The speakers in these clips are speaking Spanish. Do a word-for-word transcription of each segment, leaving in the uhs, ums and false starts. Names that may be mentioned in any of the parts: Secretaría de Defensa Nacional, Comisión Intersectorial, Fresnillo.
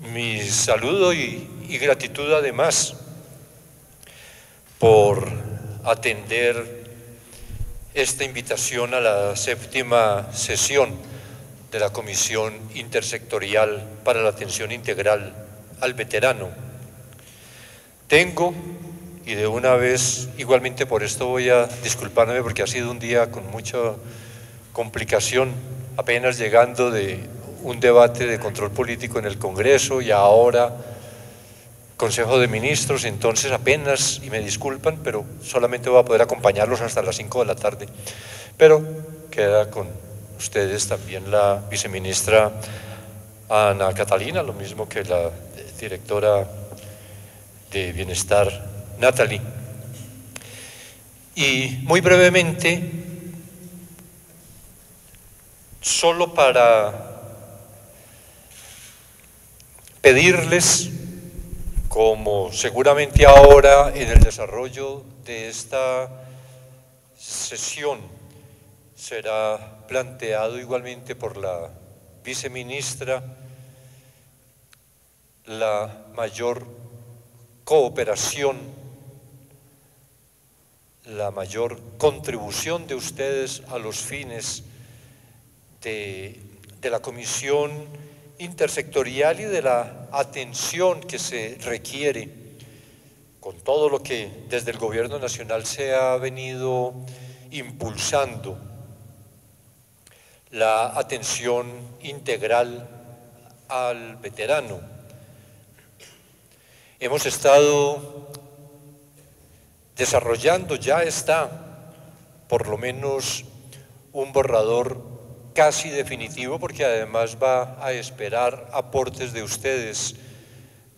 mi saludo y, y gratitud además por atender esta invitación a la séptima sesión de la Comisión Intersectorial para la Atención Integral al Veterano. Tengo, y de una vez, igualmente por esto voy a disculparme porque ha sido un día con mucha complicación, apenas llegando de un debate de control político en el Congreso y ahora Consejo de Ministros, entonces apenas, y me disculpan, pero solamente voy a poder acompañarlos hasta las cinco de la tarde. Pero queda con ustedes también la viceministra Ana Catalina, lo mismo que la directora de Bienestar, Natalie. Y muy brevemente, solo para pedirles, como seguramente ahora en el desarrollo de esta sesión será planteado igualmente por la viceministra, la mayor cooperación, la mayor contribución de ustedes a los fines de, de la Comisión Intersectorial y de la atención que se requiere con todo lo que desde el Gobierno Nacional se ha venido impulsando, la atención integral al veterano. Hemos estado desarrollando, ya está por lo menos un borrador casi definitivo, porque además va a esperar aportes de ustedes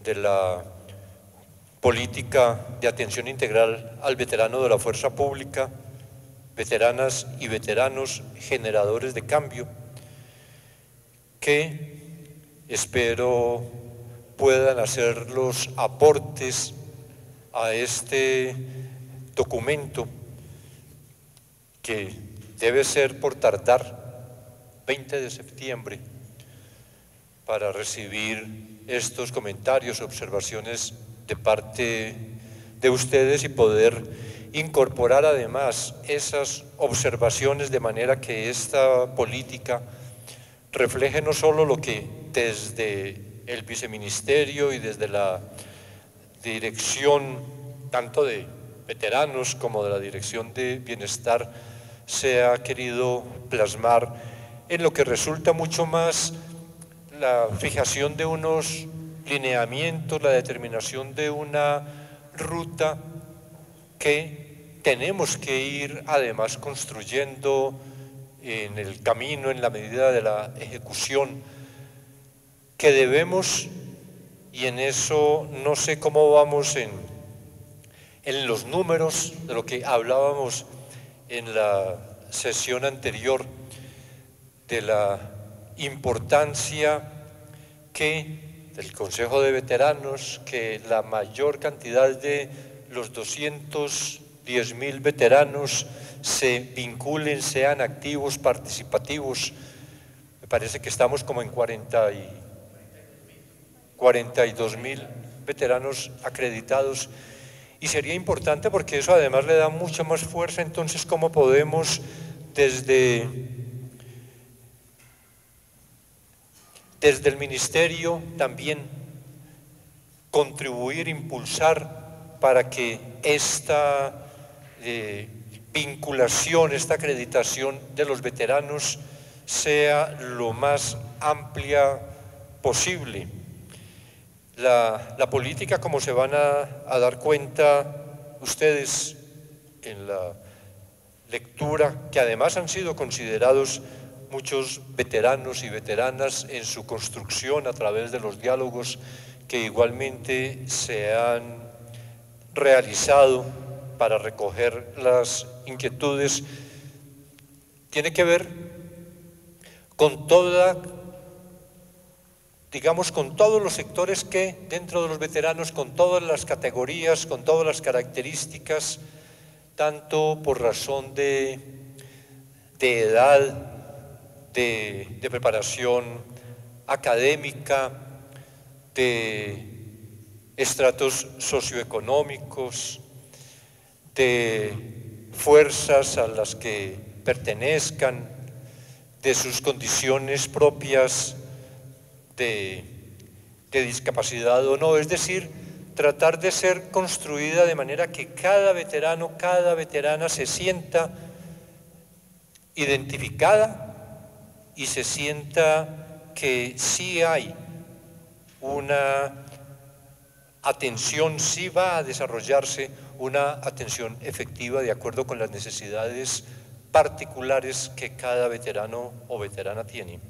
de la política de atención integral al veterano de la fuerza pública, veteranas y veteranos generadores de cambio, que espero puedan hacer los aportes a este documento que debe ser por tardar veinte de septiembre para recibir estos comentarios, observaciones de parte de ustedes y poder incorporar además esas observaciones de manera que esta política refleje no solo lo que desde el viceministerio y desde la dirección tanto de veteranos como de la dirección de bienestar se ha querido plasmar en lo que resulta mucho más la fijación de unos lineamientos, la determinación de una ruta que tenemos que ir además construyendo en el camino, en la medida de la ejecución, que debemos, y en eso no sé cómo vamos en, en los números de lo que hablábamos en la sesión anterior, de la importancia que del Consejo de Veteranos, que la mayor cantidad de los doscientos diez mil veteranos se vinculen, sean activos, participativos. Me parece que estamos como en cuarenta y dos mil veteranos acreditados. Y sería importante porque eso además le da mucha más fuerza. Entonces, ¿cómo podemos desde... desde el Ministerio también contribuir, impulsar para que esta eh, vinculación, esta acreditación de los veteranos sea lo más amplia posible? La, la política, como se van a, a dar cuenta ustedes en la lectura, que además han sido considerados muchos veteranos y veteranas en su construcción a través de los diálogos que igualmente se han realizado para recoger las inquietudes, tiene que ver con toda, digamos, con todos los sectores que dentro de los veteranos, con todas las categorías, con todas las características, tanto por razón de, de edad, De, de preparación académica, de estratos socioeconómicos, de fuerzas a las que pertenezcan, de sus condiciones propias de, de discapacidad o no, es decir, tratar de ser construida de manera que cada veterano, cada veterana se sienta identificada y se sienta que sí hay una atención, sí va a desarrollarse una atención efectiva de acuerdo con las necesidades particulares que cada veterano o veterana tiene.